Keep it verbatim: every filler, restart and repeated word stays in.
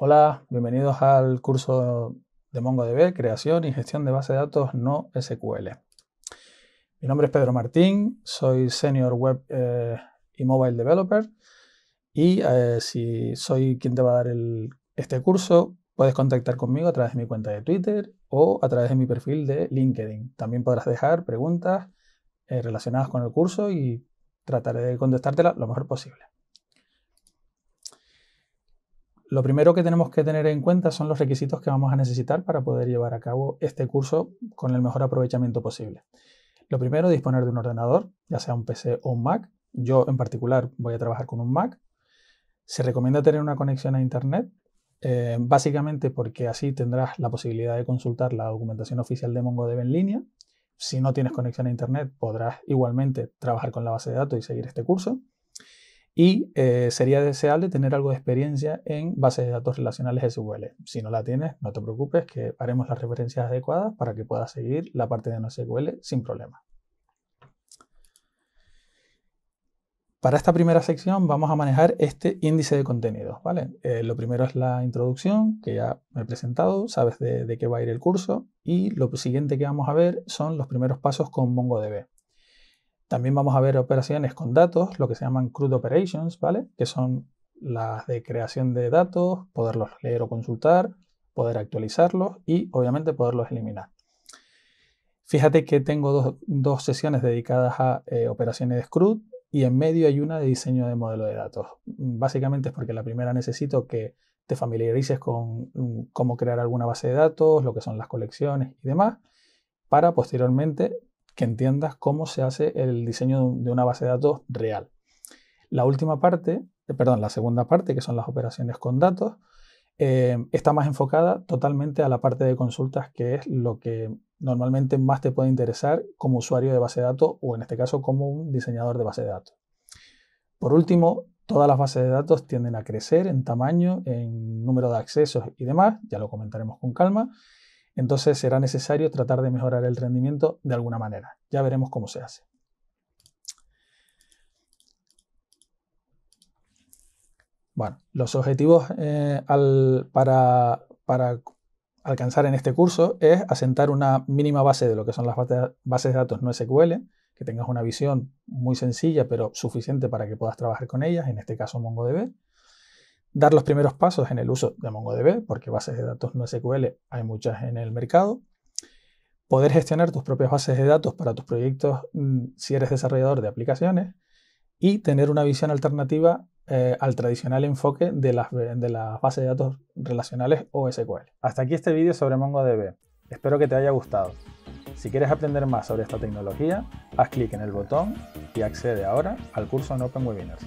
Hola, bienvenidos al curso de MongoDB, creación y gestión de base de datos NoSQL. Mi nombre es Pedro Martín, soy Senior Web eh, y Mobile Developer y eh, si soy quien te va a dar el, este curso, puedes contactar conmigo a través de mi cuenta de Twitter o a través de mi perfil de LinkedIn. También podrás dejar preguntas eh, relacionadas con el curso y trataré de contestártelas lo mejor posible. Lo primero que tenemos que tener en cuenta son los requisitos que vamos a necesitar para poder llevar a cabo este curso con el mejor aprovechamiento posible. Lo primero, disponer de un ordenador, ya sea un P C o un Mac. Yo en particular voy a trabajar con un Mac. Se recomienda tener una conexión a Internet, eh, básicamente porque así tendrás la posibilidad de consultar la documentación oficial de MongoDB en línea. Si no tienes conexión a Internet, podrás igualmente trabajar con la base de datos y seguir este curso. Y eh, sería deseable tener algo de experiencia en bases de datos relacionales S Q L. Si no la tienes, no te preocupes, que haremos las referencias adecuadas para que puedas seguir la parte de NoSQL sin problema. Para esta primera sección vamos a manejar este índice de contenidos, ¿vale? Eh, lo primero es la introducción, que ya me he presentado, sabes de, de qué va a ir el curso. Y lo siguiente que vamos a ver son los primeros pasos con MongoDB. También vamos a ver operaciones con datos, lo que se llaman CRUD Operations, ¿vale? Que son las de creación de datos, poderlos leer o consultar, poder actualizarlos y, obviamente, poderlos eliminar. Fíjate que tengo dos, dos sesiones dedicadas a eh, operaciones CRUD y en medio hay una de diseño de modelo de datos. Básicamente es porque la primera necesito que te familiarices con um, cómo crear alguna base de datos, lo que son las colecciones y demás, para posteriormente que entiendas cómo se hace el diseño de una base de datos real. La última parte, perdón, la segunda parte, que son las operaciones con datos, eh, está más enfocada totalmente a la parte de consultas, que es lo que normalmente más te puede interesar como usuario de base de datos o, en este caso, como un diseñador de base de datos. Por último, todas las bases de datos tienden a crecer en tamaño, en número de accesos y demás, ya lo comentaremos con calma. Entonces será necesario tratar de mejorar el rendimiento de alguna manera. Ya veremos cómo se hace. Bueno, los objetivos eh, al, para, para alcanzar en este curso es asentar una mínima base de lo que son las bases de datos NoSQL, que tengas una visión muy sencilla pero suficiente para que puedas trabajar con ellas, en este caso MongoDB. Dar los primeros pasos en el uso de MongoDB, porque bases de datos NoSQL hay muchas en el mercado. Poder gestionar tus propias bases de datos para tus proyectos si eres desarrollador de aplicaciones. Y tener una visión alternativa eh, al tradicional enfoque de las, de las bases de datos relacionales o S Q L. Hasta aquí este vídeo sobre MongoDB. Espero que te haya gustado. Si quieres aprender más sobre esta tecnología, haz clic en el botón y accede ahora al curso en OpenWebinars.